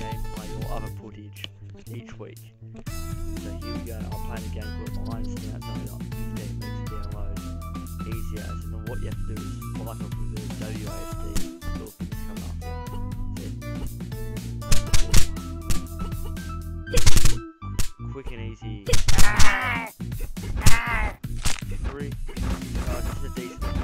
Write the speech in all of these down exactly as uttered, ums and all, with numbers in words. gameplay or other footage each week. So here we go, I'll play the game called Online Snap, that's only like fifteen minutes to download. Easier, so then what you have to do is fly off with the W A S D, little things coming up here. Yeah. Quick and easy. Three. Uh, this is a decent combo.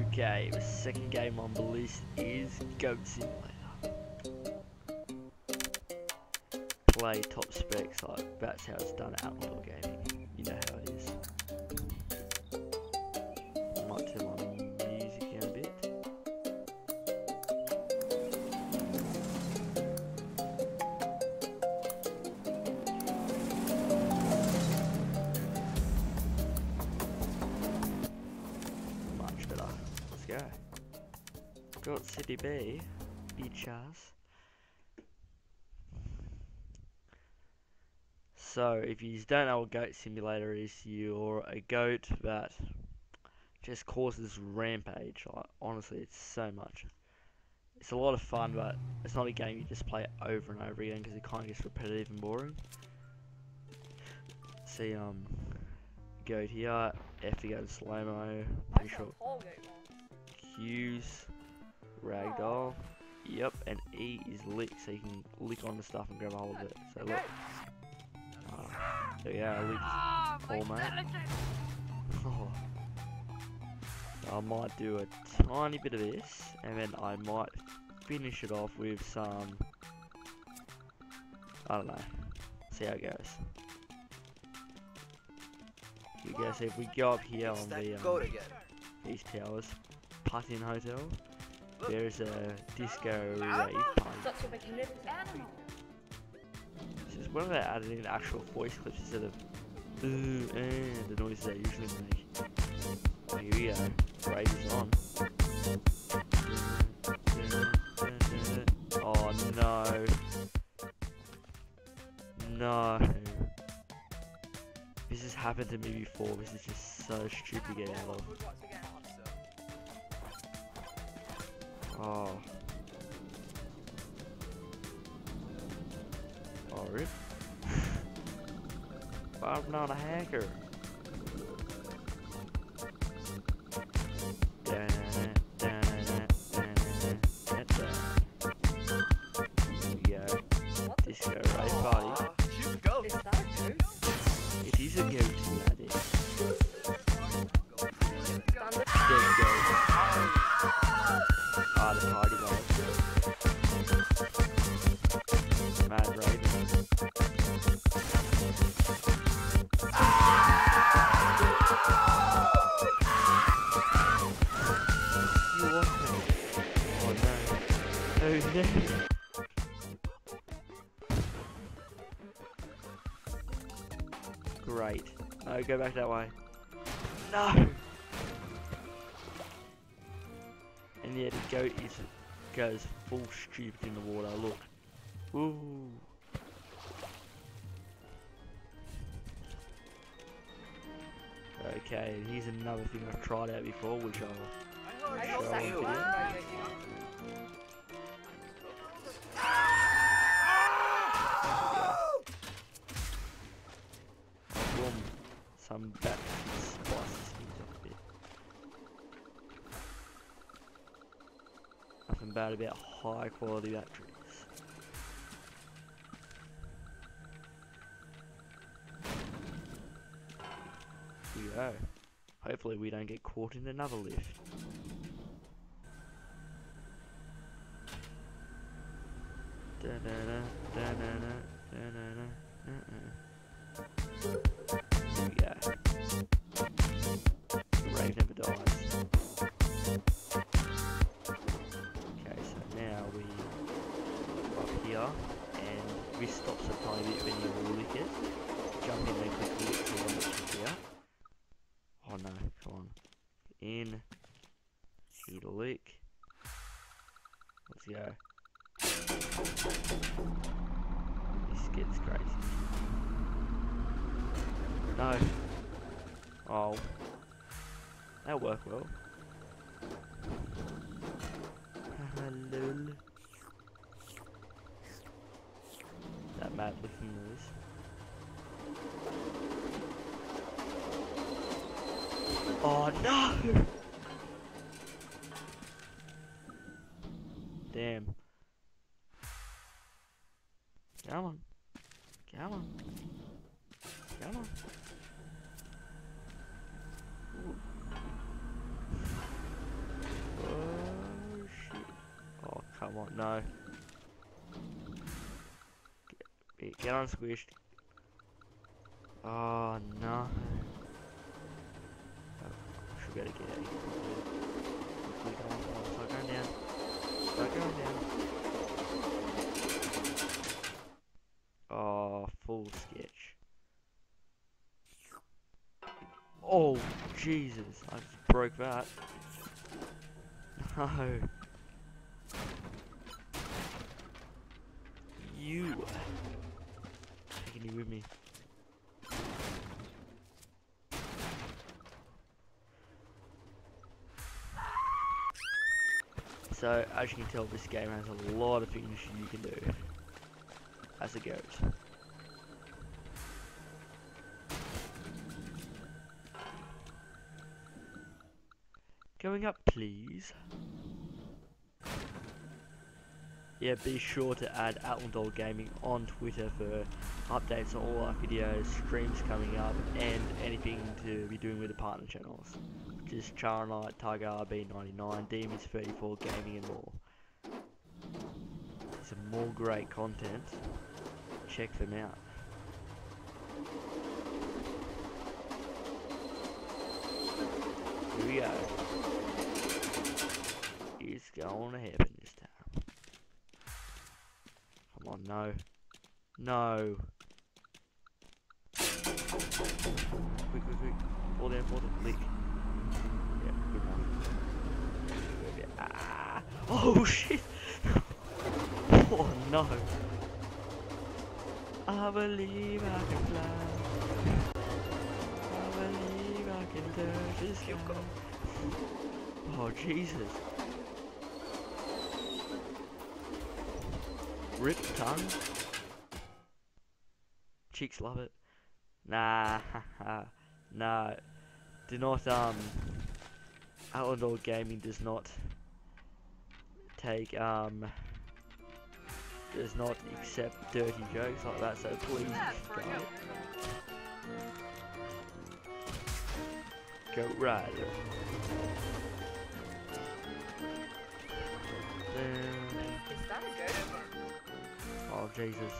Okay, the second game on the list is Goat Simulator. Play top specs, like that's how it's done at Outlaw Gaming. You know how it is. I might turn my music down a bit. Much better. Go. Got City B, beach house. So if you don't know what Goat Simulator is, you're a goat that just causes rampage. Like, honestly, it's so much. It's a lot of fun, but it's not a game you just play over and over again because it kind of gets repetitive and boring. See, um, goat here. F to go to slow mo. Pretty short. Use ragdoll, yep, and E is lick, so you can lick on the stuff and grab a hold of it. So look, oh, there we go, I licked his paw, mate. Oh. I might do a tiny bit of this, and then I might finish it off with some, I don't know, see how it goes. You guys, if we go up here on the um, these towers, Putting Hotel, there is a disco rave party. This is where they added in actual voice clips instead of ooh, uh, the noises they usually make. So here we go, rave is on. Oh no. No. This has happened to me before, this is just so stupid getting out of. Oh. Oh, rip. I'm not a hacker. We got this guy right body. It is a goat, that is. Dead goat. Ah, the party ball. Mad, right? Oh no. Great. No, go back that way. No! And yeah, the goat is, goes full stupid in the water, look. Woo! Okay, and here's another thing I've tried out before, which I'll show on video. Some back spices a bit. Nothing bad about high quality batteries. Here we go. Hopefully we don't get caught in another lift. Da da da da da da da da da. Yeah. The rave never dies. Okay, so now we up here and this stops a tiny bit when you lick it. Jump in there quickly to the one that's here. Oh no, come on. In. Eat a lick. Let's go. This gets crazy. No. Oh. That'll work well. Lol. That mad looking noise. Oh no! Damn. Come on. Come on. Come on. Oh shit. Oh come on, no. Get, get on squished. Oh no. Oh, I should better get out of here. Start going down. Start going down. Oh, full sketch. Oh Jesus, I just broke that. No. You taking you with me. So as you can tell, this game has a lot of things you can do as a goat. Going up, please. Yeah, be sure to add ATLNDHOR Gaming on Twitter for updates on all our videos, streams coming up, and anything to be doing with the partner channels, which is Charanite, Tiger R B ninety-nine, Demons thirty-four, Gaming, and more. Some more great content. Check them out. Here we go. It's going to happen this time. Come on, no. No. Quick, quick, quick. Fall down, fall down. Lick. Yeah, good one. Ah. Oh, shit. Oh, no. I believe I can fly. Oh Jesus. Rip tongue. Chicks love it. Nah, nah. Do not um. A T L N D H O R Gaming does not take um. Does not accept dirty jokes like that. So please, guys. Goat Rider. Is that a goat? Oh Jesus.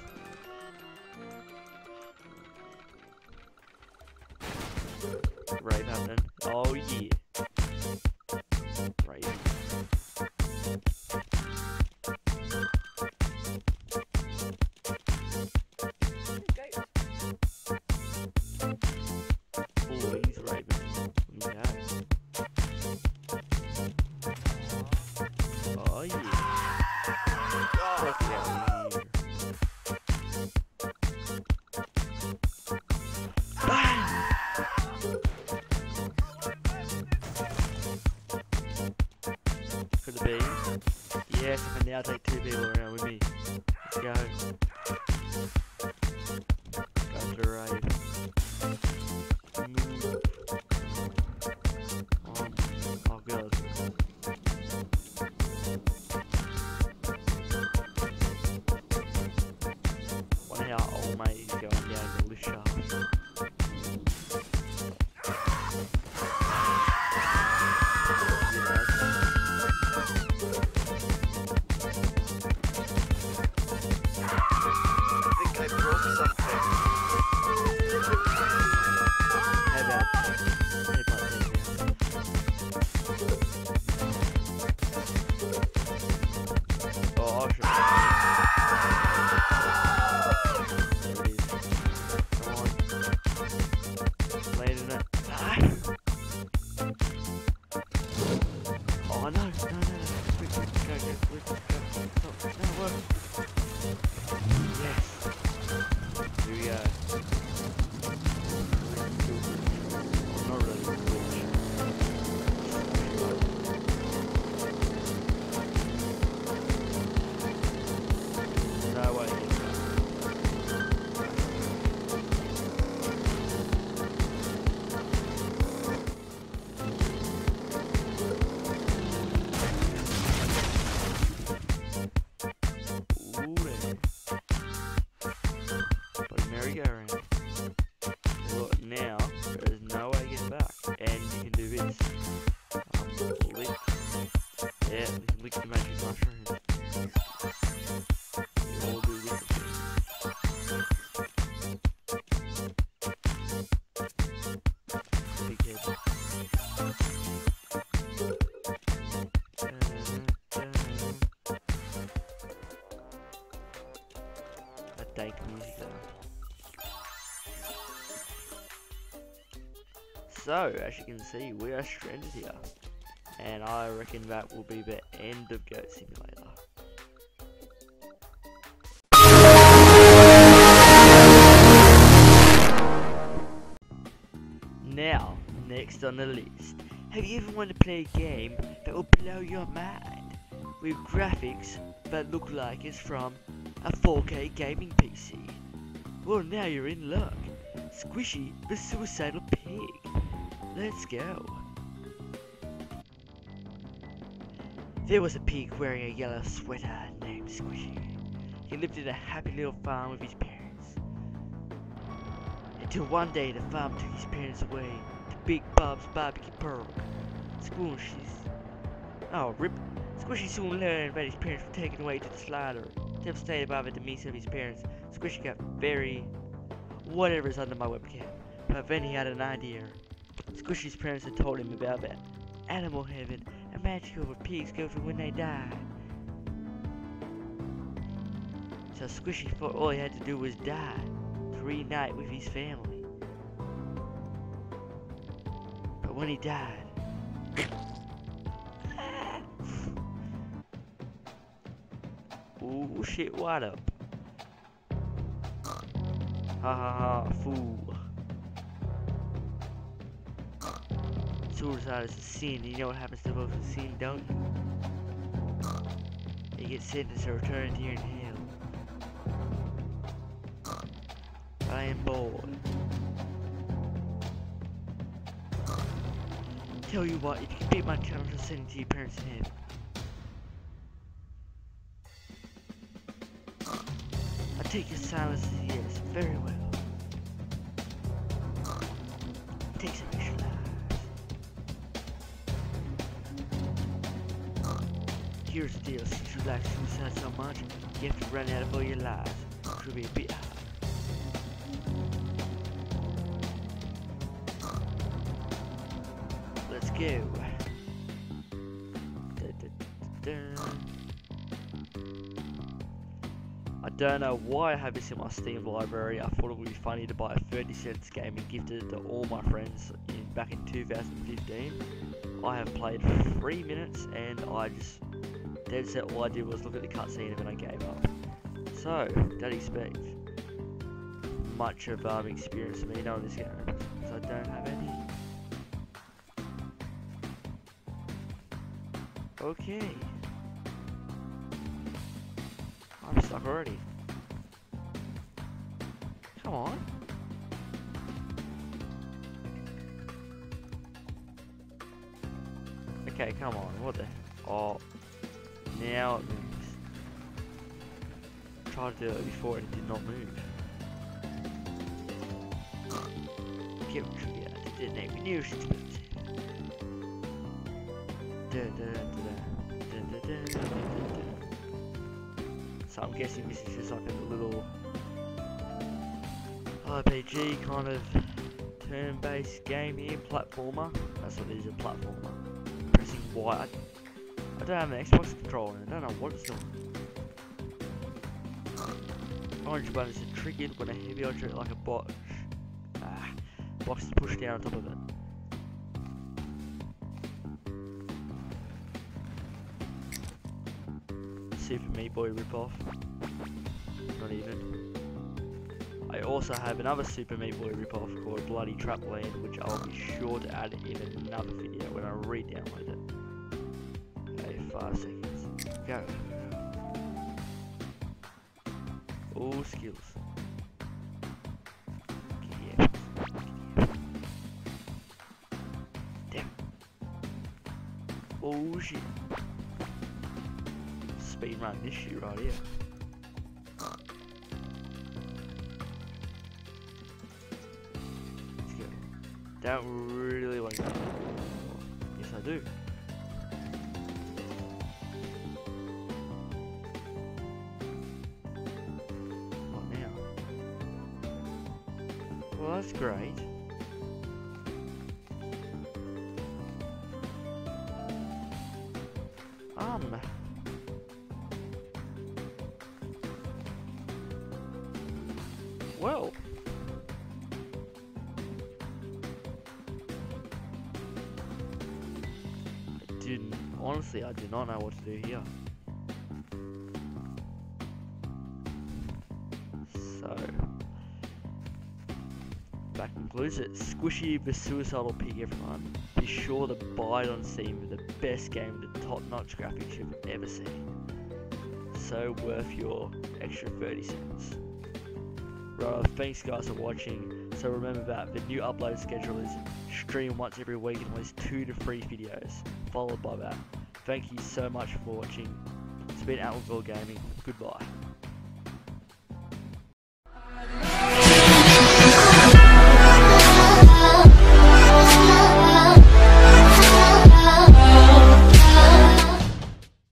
Right happening. Oh yeah. Right. Yes, I can now take two people around with me. Let's go. Got the raid. Um, oh god. Wonder how old mate is going down the lift shaft. So, as you can see, we are stranded here, and I reckon that will be the end of Goat Simulator. Now, next on the list, have you ever wanted to play a game that will blow your mind, with graphics that look like it's from a four K gaming P C? Well, now you're in luck. Squishy the Suicidal Pig. Let's go. There was a pig wearing a yellow sweater named Squishy. He lived in a happy little farm with his parents. Until one day the farm took his parents away to Big Bob's Barbecue Perk. Squishy's... Oh, rip. Squishy soon learned that his parents were taken away to the slaughter. Devastated by the demise of his parents, Squishy got very... whatever's under my webcam. But then he had an idea. Squishy's parents had told him about that animal heaven, a magical where pigs go for when they die. So Squishy thought all he had to do was die to reunite with his family. But when he died, ooh shit, what up? Ha ha ha, fool. Suicide is a sin. You know what happens to those who sin, don't you? They get sentenced to return here in hell. I am bored. tell you what, if you beat my challenge, I'll send it to your parents in here. I take your silence as yes, very well. Take some extra lives. Here's the deal, since you like suicide so much, you have to run out of all your lives, which will be a bit hard. Go. Da, da, da, da. I don't know why I have this in my Steam library. I thought it would be funny to buy a thirty cents game and gift it to all my friends in, back in two thousand fifteen. I have played for three minutes and I just dead set all I did was look at the cutscene and then I gave up. So, don't expect much of um, experience from me knowing this game, because I don't have any. Okay. I'm stuck already. Come on. Okay, come on. What the? Oh. Now it moves. Tried to do it before and it did not move. Get trigger. It didn't even use it. Da, da, da, da, da, da, da, da. So I'm guessing this is just like a little R P G kind of turn-based game here, platformer. That's what it is, a platformer. Pressing Y. I, I don't have an Xbox controller and I don't know what it's doing. Orange buttons are triggered when a heavy object like a box, ah, box is pushed down on top of it. Super Meat Boy ripoff. Not even. I also have another Super Meat Boy ripoff called Bloody Trap Lane, which I'll be sure to add in another video when I re-download it. Okay, five seconds. Go. All skills. Yeah. Damn. Oh shit. Speed run this shit right here. Let's go. Don't really want to go. Yes, I do. What now? Well, that's great. Um. Well, I didn't, honestly I did not know what to do here. So, that concludes it. Squishy the Suicidal Pig, everyone. Be sure to buy it on Steam for the best game with the top-notch graphics you've ever seen. So worth your extra thirty cents. Right, thanks guys for watching. So remember that the new upload schedule is stream once every week and at least two to three videos, followed by that. Thank you so much for watching. It's been ATLNDHOR Gaming. Goodbye.